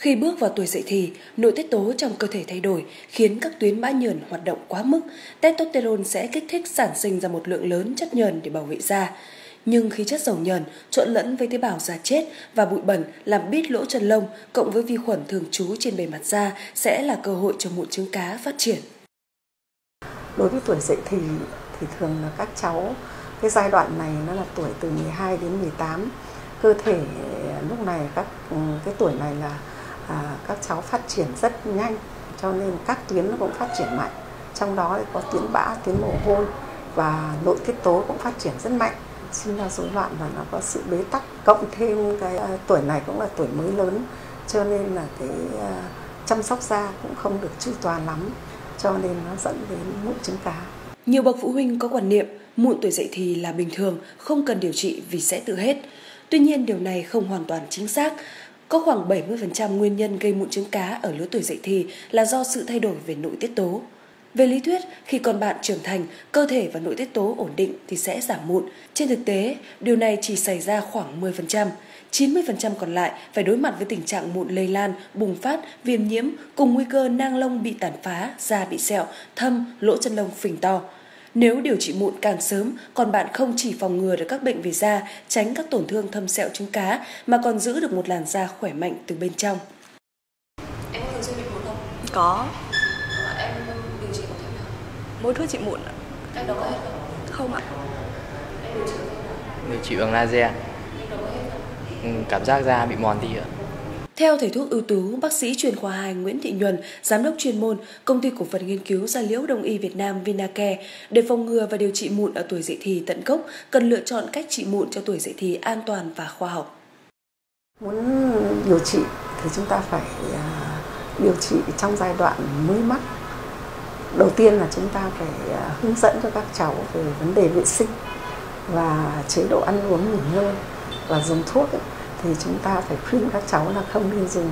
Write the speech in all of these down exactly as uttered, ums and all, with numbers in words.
Khi bước vào tuổi dậy thì, nội tiết tố trong cơ thể thay đổi, khiến các tuyến bã nhờn hoạt động quá mức. Testosterone sẽ kích thích sản sinh ra một lượng lớn chất nhờn để bảo vệ da. Nhưng khi chất dầu nhờn trộn lẫn với tế bào da chết và bụi bẩn làm bít lỗ chân lông cộng với vi khuẩn thường trú trên bề mặt da sẽ là cơ hội cho mụn trứng cá phát triển. Đối với tuổi dậy thì thì thường là các cháu, cái giai đoạn này nó là tuổi từ mười hai đến mười tám. Cơ thể lúc này các cái tuổi này là à, các cháu phát triển rất nhanh, cho nên các tuyến nó cũng phát triển mạnh. Trong đó có tuyến bã, tuyến mồ hôi và nội tiết tố cũng phát triển rất mạnh. Sinh ra rối loạn và nó có sự bế tắc, cộng thêm cái uh, tuổi này cũng là tuổi mới lớn, cho nên là cái uh, chăm sóc da cũng không được chu toàn lắm, cho nên nó dẫn đến mụn trứng cá. Nhiều bậc phụ huynh có quan niệm mụn tuổi dậy thì là bình thường, không cần điều trị vì sẽ tự hết. Tuy nhiên điều này không hoàn toàn chính xác. Có khoảng bảy mươi phần trăm nguyên nhân gây mụn trứng cá ở lứa tuổi dậy thì là do sự thay đổi về nội tiết tố. Về lý thuyết, khi con bạn trưởng thành, cơ thể và nội tiết tố ổn định thì sẽ giảm mụn. Trên thực tế, điều này chỉ xảy ra khoảng mười phần trăm. chín mươi phần trăm còn lại phải đối mặt với tình trạng mụn lây lan, bùng phát, viêm nhiễm cùng nguy cơ nang lông bị tàn phá, da bị sẹo, thâm, lỗ chân lông phình to. Nếu điều trị mụn càng sớm, con bạn không chỉ phòng ngừa được các bệnh về da, tránh các tổn thương thâm sẹo trứng cá mà còn giữ được một làn da khỏe mạnh từ bên trong. Em thường xuyên bị mụn không? Có. Mỗi thuốc trị mụn ạ? Em đâu có hết không? Không ạ. Em điều trị không? Điều trị bằng laser. Em đâu có hết không? Cảm giác da bị mòn đi ạ. Theo thầy thuốc ưu tú, bác sĩ chuyên khoa hai Nguyễn Thị Nhuần, giám đốc chuyên môn, công ty cổ phần nghiên cứu da liễu Đông y Việt Nam Vinacare, để phòng ngừa và điều trị mụn ở tuổi dậy thì tận gốc, cần lựa chọn cách trị mụn cho tuổi dậy thì an toàn và khoa học. Muốn điều trị thì chúng ta phải điều trị trong giai đoạn mới mắc. Đầu tiên là chúng ta phải hướng dẫn cho các cháu về vấn đề vệ sinh và chế độ ăn uống nghỉ ngơi và dùng thuốc ấy, thì chúng ta phải khuyên các cháu là không nên dùng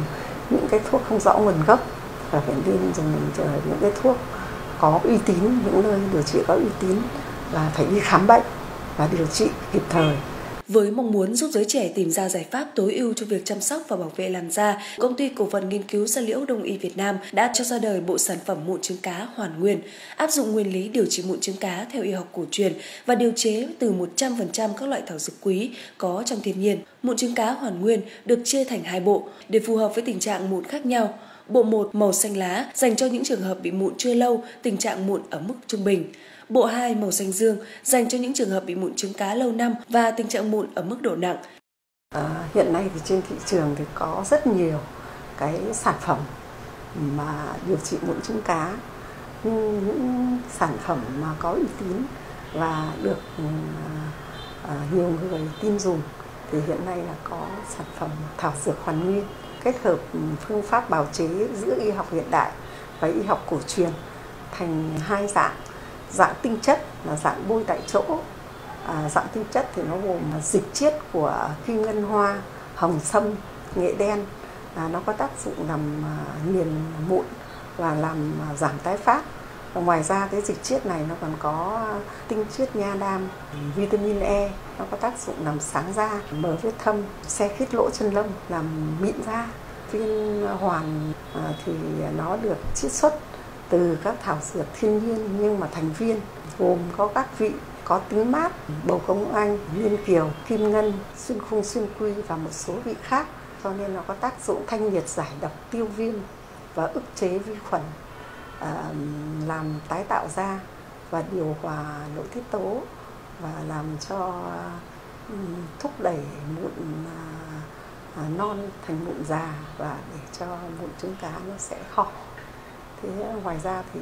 những cái thuốc không rõ nguồn gốc và phải nên dùng những cái thuốc có uy tín, những nơi điều trị có uy tín và phải đi khám bệnh và điều trị kịp thời. Với mong muốn giúp giới trẻ tìm ra giải pháp tối ưu cho việc chăm sóc và bảo vệ làn da, Công ty Cổ phần Nghiên cứu Da liễu Đông y Việt Nam đã cho ra đời bộ sản phẩm mụn trứng cá Hoàn Nguyên, áp dụng nguyên lý điều trị mụn trứng cá theo y học cổ truyền và điều chế từ một trăm phần trăm các loại thảo dược quý có trong thiên nhiên. Mụn trứng cá Hoàn Nguyên được chia thành hai bộ để phù hợp với tình trạng mụn khác nhau. Bộ một màu xanh lá dành cho những trường hợp bị mụn chưa lâu, tình trạng mụn ở mức trung bình. Bộ hai màu xanh dương dành cho những trường hợp bị mụn trứng cá lâu năm và tình trạng mụn ở mức độ nặng. À, hiện nay thì trên thị trường thì có rất nhiều cái sản phẩm mà điều trị mụn trứng cá, nhưng những sản phẩm mà có uy tín và được à, nhiều người tin dùng thì hiện nay là có sản phẩm thảo dược Hoàn Nguyên, kết hợp phương pháp bào chế giữa y học hiện đại và y học cổ truyền thành hai dạng. Dạng tinh chất là dạng bôi tại chỗ. À, dạng tinh chất thì nó gồm dịch chiết của kim ngân hoa, hồng sâm, nghệ đen. À, nó có tác dụng làm nghiền mụn và làm giảm tái phát. Và ngoài ra cái dịch chiết này nó còn có tinh chiết nha đam, vitamin E. Nó có tác dụng làm sáng da, mở vết thâm, xe khít lỗ chân lông, làm mịn da. Viên hoàn à, thì nó được chiết xuất từ các thảo dược thiên nhiên, nhưng mà thành viên gồm có các vị có tính mát, bầu công anh, liên kiều, kim ngân, xuyên khung xuyên quy và một số vị khác, cho nên nó có tác dụng thanh nhiệt, giải độc, tiêu viêm và ức chế vi khuẩn, làm tái tạo da và điều hòa nội tiết tố và làm cho thúc đẩy mụn non thành mụn già và để cho mụn trứng cá nó sẽ khỏi. Thế ngoài ra thì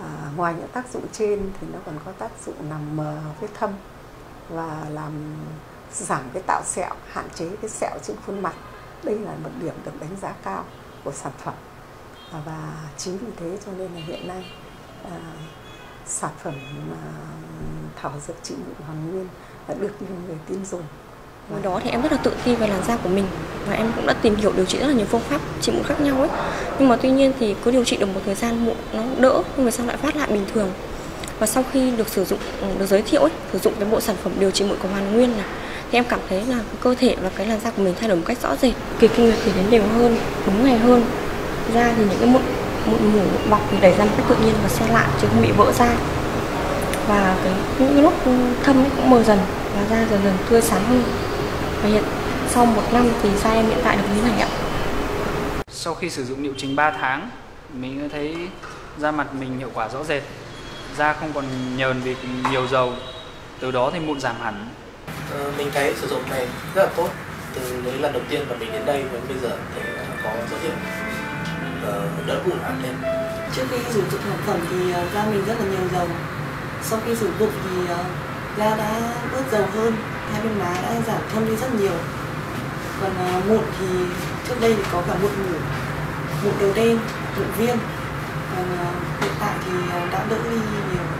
à, ngoài những tác dụng trên thì nó còn có tác dụng làm mờ vết thâm và làm giảm cái tạo sẹo, hạn chế cái sẹo trên khuôn mặt. Đây là một điểm được đánh giá cao của sản phẩm. À, và chính vì thế cho nên là hiện nay à, sản phẩm à, thảo dược trị mụn Hoàn Nguyên đã được nhiều người tin dùng. Hồi đó thì em rất là tự tin về làn da của mình và em cũng đã tìm hiểu điều trị rất là nhiều phương pháp trị mụn khác nhau ấy. Nhưng mà tuy nhiên thì cứ điều trị được một thời gian mụn nó đỡ, nhưng mà sao lại phát lại bình thường. Và sau khi được sử dụng, được giới thiệu ấy, sử dụng cái bộ sản phẩm điều trị mụn của Hoàn Nguyên này Thì em cảm thấy là cái cơ thể và cái làn da của mình thay đổi một cách rõ rệt. Kỳ kinh nguyệt thì đến đều hơn, đúng ngày hơn. Da thì những cái mụn mụn mủ bọc thì đẩy ra một cách tự nhiên và xe lại chứ không bị vỡ ra. Và cái những lúc thâm ấy cũng mờ dần và da dần dần tươi sáng hơn. Và hiện sau một năm thì da em hiện tại được như này ạ. Sau khi sử dụng liệu trình ba tháng, mình thấy da mặt mình hiệu quả rõ rệt. Da không còn nhờn vì nhiều dầu, từ đó thì mụn giảm hẳn. Ờ, mình thấy sử dụng này rất là tốt. Từ đấy lần đầu tiên mà mình đến đây đến bây giờ thì có dấu hiệu đỡ mụn hẳn lên. Trước khi sử dụng sản phẩm thì da mình rất là nhiều dầu. Sau khi sử dụng thì da đã bớt dầu hơn, hai bên má đã giảm thâm đi rất nhiều. Còn mụn thì trước đây thì có cả mụn mủ, mụn đầu đen, mụn viêm. Còn hiện tại thì đã đỡ đi nhiều.